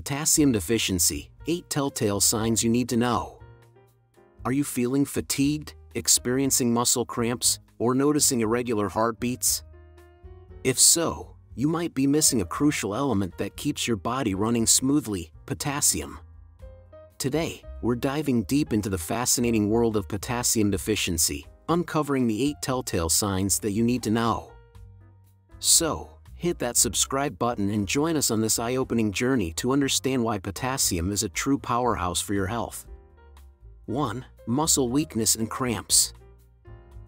Potassium deficiency, 8 telltale signs you need to know. Are you feeling fatigued, experiencing muscle cramps, or noticing irregular heartbeats? If so, you might be missing a crucial element that keeps your body running smoothly, potassium. Today, we're diving deep into the fascinating world of potassium deficiency, uncovering the 8 telltale signs that you need to know. So, hit that subscribe button and join us on this eye-opening journey to understand why potassium is a true powerhouse for your health. 1. Muscle weakness and cramps.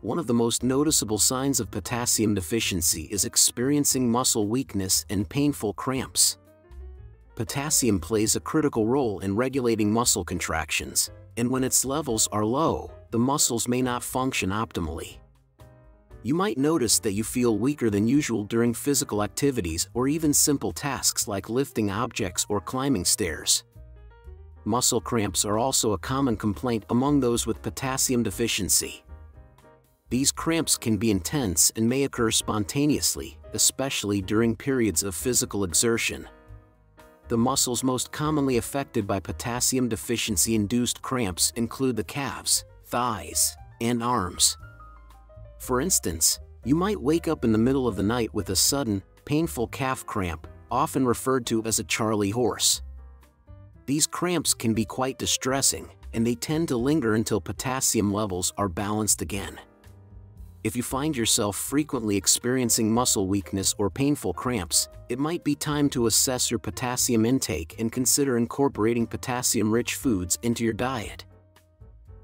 One of the most noticeable signs of potassium deficiency is experiencing muscle weakness and painful cramps. Potassium plays a critical role in regulating muscle contractions, and when its levels are low, the muscles may not function optimally. You might notice that you feel weaker than usual during physical activities or even simple tasks like lifting objects or climbing stairs. Muscle cramps are also a common complaint among those with potassium deficiency. These cramps can be intense and may occur spontaneously, especially during periods of physical exertion. The muscles most commonly affected by potassium deficiency-induced cramps include the calves, thighs, and arms. For instance, you might wake up in the middle of the night with a sudden, painful calf cramp, often referred to as a Charley horse. These cramps can be quite distressing, and they tend to linger until potassium levels are balanced again. If you find yourself frequently experiencing muscle weakness or painful cramps, it might be time to assess your potassium intake and consider incorporating potassium-rich foods into your diet.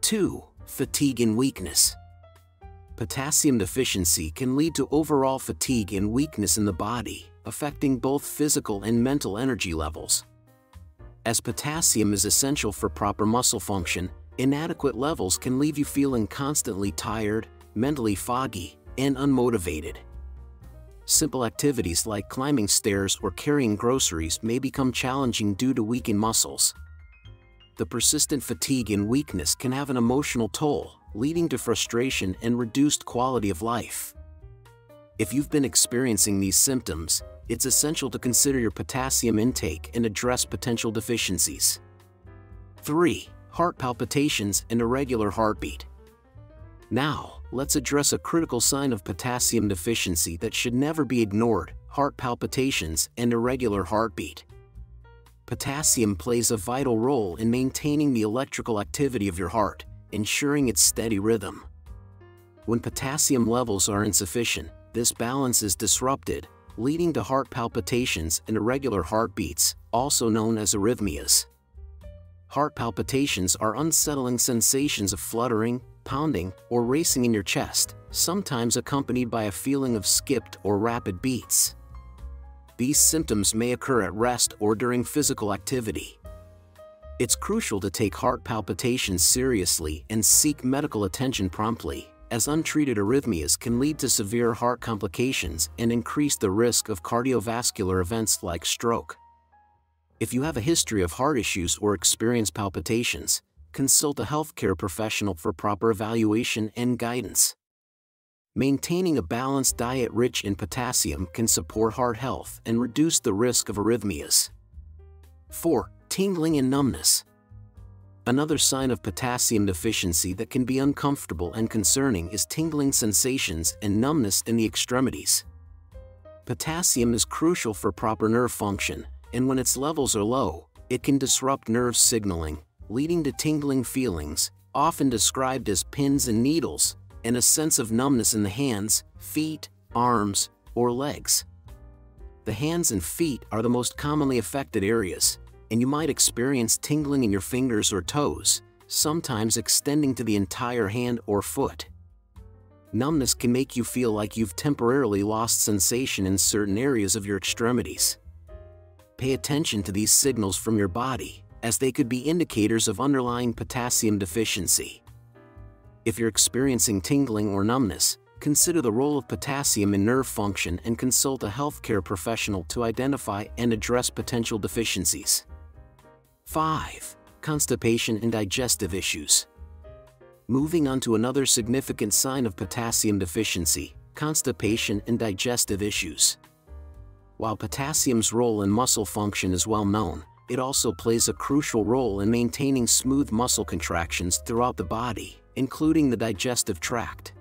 2. Fatigue and weakness. Potassium deficiency can lead to overall fatigue and weakness in the body, affecting both physical and mental energy levels. As potassium is essential for proper muscle function, inadequate levels can leave you feeling constantly tired, mentally foggy, and unmotivated. Simple activities like climbing stairs or carrying groceries may become challenging due to weakened muscles. The persistent fatigue and weakness can have an emotional toll, leading to frustration and reduced quality of life. If you've been experiencing these symptoms, it's essential to consider your potassium intake and address potential deficiencies. 3. Heart palpitations and irregular heartbeat. Now, let's address a critical sign of potassium deficiency that should never be ignored: heart palpitations and irregular heartbeat. Potassium plays a vital role in maintaining the electrical activity of your heart, ensuring its steady rhythm. When potassium levels are insufficient, this balance is disrupted, leading to heart palpitations and irregular heartbeats, also known as arrhythmias. Heart palpitations are unsettling sensations of fluttering, pounding, or racing in your chest, sometimes accompanied by a feeling of skipped or rapid beats. These symptoms may occur at rest or during physical activity. It's crucial to take heart palpitations seriously and seek medical attention promptly, as untreated arrhythmias can lead to severe heart complications and increase the risk of cardiovascular events like stroke. If you have a history of heart issues or experience palpitations, consult a healthcare professional for proper evaluation and guidance. Maintaining a balanced diet rich in potassium can support heart health and reduce the risk of arrhythmias. 4. Tingling and numbness. Another sign of potassium deficiency that can be uncomfortable and concerning is tingling sensations and numbness in the extremities. Potassium is crucial for proper nerve function, and when its levels are low, it can disrupt nerve signaling, leading to tingling feelings, often described as pins and needles, and a sense of numbness in the hands, feet, arms, or legs. The hands and feet are the most commonly affected areas, and you might experience tingling in your fingers or toes, sometimes extending to the entire hand or foot. Numbness can make you feel like you've temporarily lost sensation in certain areas of your extremities. Pay attention to these signals from your body, as they could be indicators of underlying potassium deficiency. If you're experiencing tingling or numbness, consider the role of potassium in nerve function and consult a healthcare professional to identify and address potential deficiencies. 5. Constipation and digestive issues. Moving on to another significant sign of potassium deficiency, constipation and digestive issues. While potassium's role in muscle function is well known, It also plays a crucial role in maintaining smooth muscle contractions throughout the body, including the digestive tract.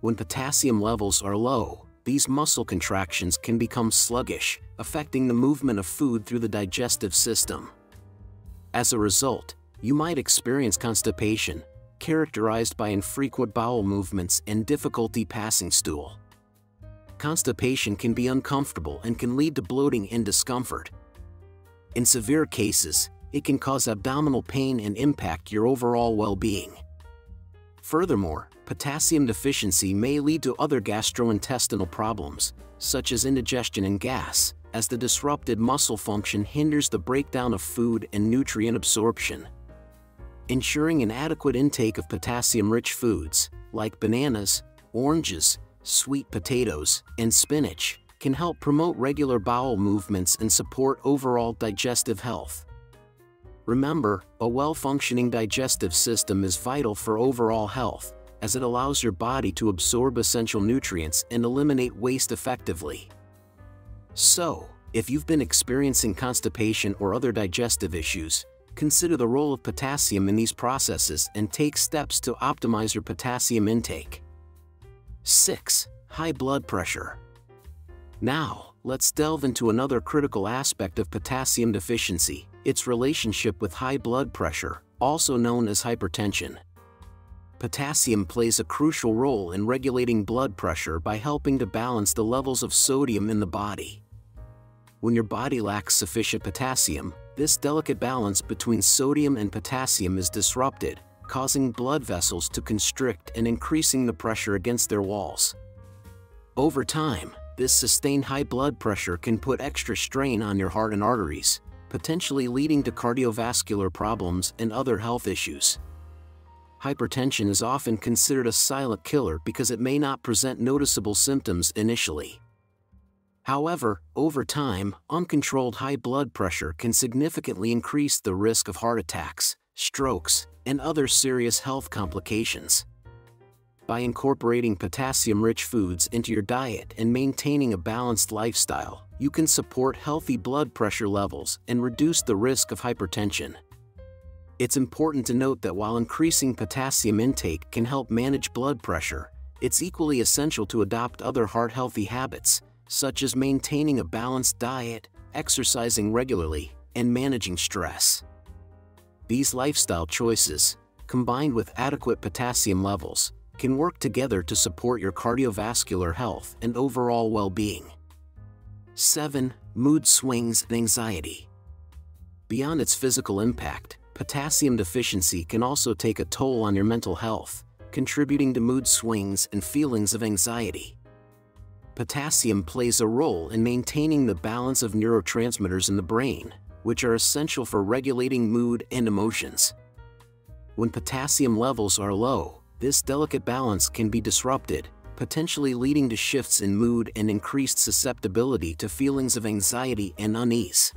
When potassium levels are low, these muscle contractions can become sluggish, affecting the movement of food through the digestive system. As a result, you might experience constipation, characterized by infrequent bowel movements and difficulty passing stool. Constipation can be uncomfortable and can lead to bloating and discomfort. In severe cases, it can cause abdominal pain and impact your overall well-being. Furthermore, potassium deficiency may lead to other gastrointestinal problems, such as indigestion and gas, as the disrupted muscle function hinders the breakdown of food and nutrient absorption. Ensuring an adequate intake of potassium-rich foods, like bananas, oranges, sweet potatoes, and spinach, can help promote regular bowel movements and support overall digestive health. Remember, a well-functioning digestive system is vital for overall health, as it allows your body to absorb essential nutrients and eliminate waste effectively. So, if you've been experiencing constipation or other digestive issues, consider the role of potassium in these processes and take steps to optimize your potassium intake. 6. High blood pressure. Now, let's delve into another critical aspect of potassium deficiency, its relationship with high blood pressure, also known as hypertension. Potassium plays a crucial role in regulating blood pressure by helping to balance the levels of sodium in the body. When your body lacks sufficient potassium, this delicate balance between sodium and potassium is disrupted, causing blood vessels to constrict and increasing the pressure against their walls. Over time, this sustained high blood pressure can put extra strain on your heart and arteries, potentially leading to cardiovascular problems and other health issues. Hypertension is often considered a silent killer because it may not present noticeable symptoms initially. However, over time, uncontrolled high blood pressure can significantly increase the risk of heart attacks, strokes, and other serious health complications. By incorporating potassium-rich foods into your diet and maintaining a balanced lifestyle, you can support healthy blood pressure levels and reduce the risk of hypertension. It's important to note that while increasing potassium intake can help manage blood pressure, it's equally essential to adopt other heart-healthy habits, such as maintaining a balanced diet, exercising regularly, and managing stress. These lifestyle choices, combined with adequate potassium levels, can work together to support your cardiovascular health and overall well-being. 7. Mood swings and anxiety. Beyond its physical impact, potassium deficiency can also take a toll on your mental health, contributing to mood swings and feelings of anxiety. Potassium plays a role in maintaining the balance of neurotransmitters in the brain, which are essential for regulating mood and emotions. When potassium levels are low, this delicate balance can be disrupted, potentially leading to shifts in mood and increased susceptibility to feelings of anxiety and unease.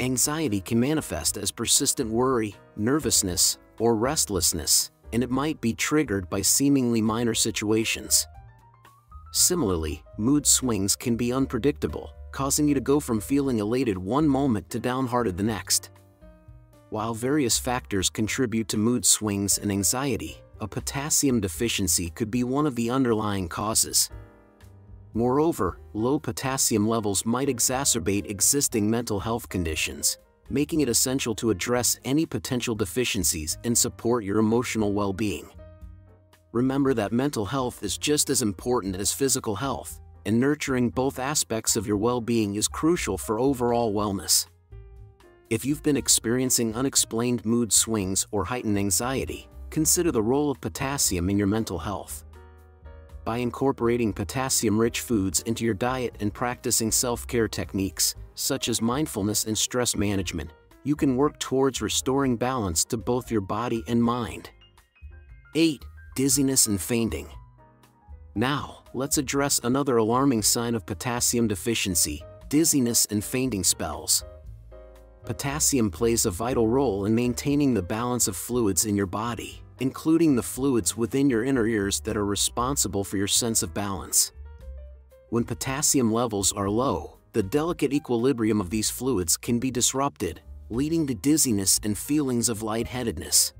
Anxiety can manifest as persistent worry, nervousness, or restlessness, and it might be triggered by seemingly minor situations. Similarly, mood swings can be unpredictable, causing you to go from feeling elated one moment to downhearted the next. While various factors contribute to mood swings and anxiety, a potassium deficiency could be one of the underlying causes. Moreover, low potassium levels might exacerbate existing mental health conditions, making it essential to address any potential deficiencies and support your emotional well-being. Remember that mental health is just as important as physical health, and nurturing both aspects of your well-being is crucial for overall wellness. If you've been experiencing unexplained mood swings or heightened anxiety, consider the role of potassium in your mental health. By incorporating potassium-rich foods into your diet and practicing self-care techniques, such as mindfulness and stress management, you can work towards restoring balance to both your body and mind. 8. Dizziness and fainting. Now, let's address another alarming sign of potassium deficiency, dizziness and fainting spells. Potassium plays a vital role in maintaining the balance of fluids in your body, including the fluids within your inner ears that are responsible for your sense of balance. When potassium levels are low, the delicate equilibrium of these fluids can be disrupted, leading to dizziness and feelings of lightheadedness.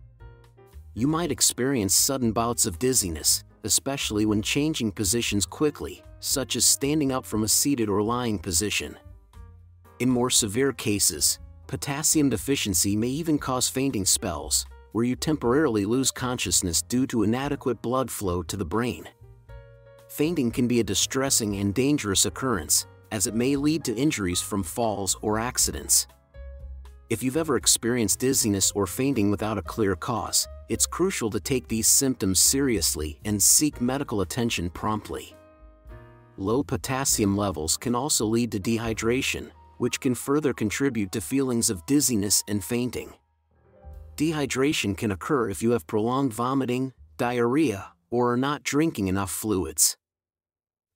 You might experience sudden bouts of dizziness, especially when changing positions quickly, such as standing up from a seated or lying position. In more severe cases, potassium deficiency may even cause fainting spells, where you temporarily lose consciousness due to inadequate blood flow to the brain. Fainting can be a distressing and dangerous occurrence, as it may lead to injuries from falls or accidents. If you've ever experienced dizziness or fainting without a clear cause, it's crucial to take these symptoms seriously and seek medical attention promptly. Low potassium levels can also lead to dehydration, which can further contribute to feelings of dizziness and fainting. Dehydration can occur if you have prolonged vomiting, diarrhea, or are not drinking enough fluids.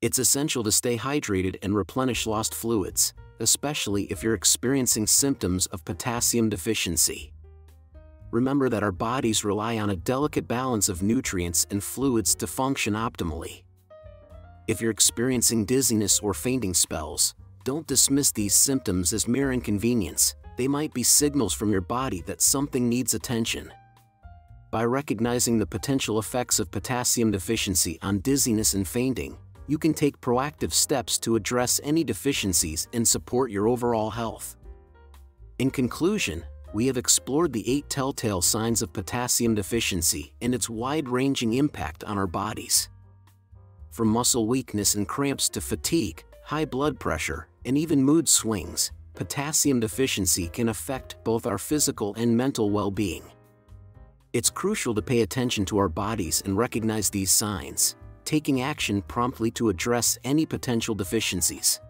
It's essential to stay hydrated and replenish lost fluids, especially if you're experiencing symptoms of potassium deficiency. Remember that our bodies rely on a delicate balance of nutrients and fluids to function optimally. If you're experiencing dizziness or fainting spells, don't dismiss these symptoms as mere inconvenience. They might be signals from your body that something needs attention. By recognizing the potential effects of potassium deficiency on dizziness and fainting, you can take proactive steps to address any deficiencies and support your overall health. In conclusion, we have explored the 8 telltale signs of potassium deficiency and its wide-ranging impact on our bodies. From muscle weakness and cramps to fatigue, high blood pressure, and even mood swings, potassium deficiency can affect both our physical and mental well-being. It's crucial to pay attention to our bodies and recognize these signs, taking action promptly to address any potential deficiencies.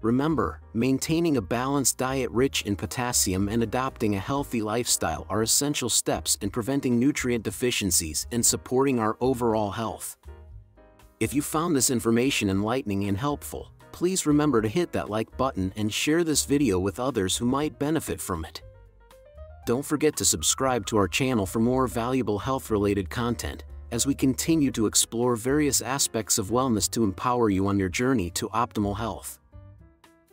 Remember, maintaining a balanced diet rich in potassium and adopting a healthy lifestyle are essential steps in preventing nutrient deficiencies and supporting our overall health. If you found this information enlightening and helpful, please remember to hit that like button and share this video with others who might benefit from it. Don't forget to subscribe to our channel for more valuable health-related content, as we continue to explore various aspects of wellness to empower you on your journey to optimal health.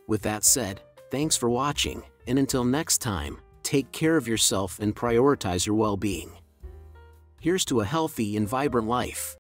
With that said, thanks for watching, and until next time, take care of yourself and prioritize your well-being. Here's to a healthy and vibrant life.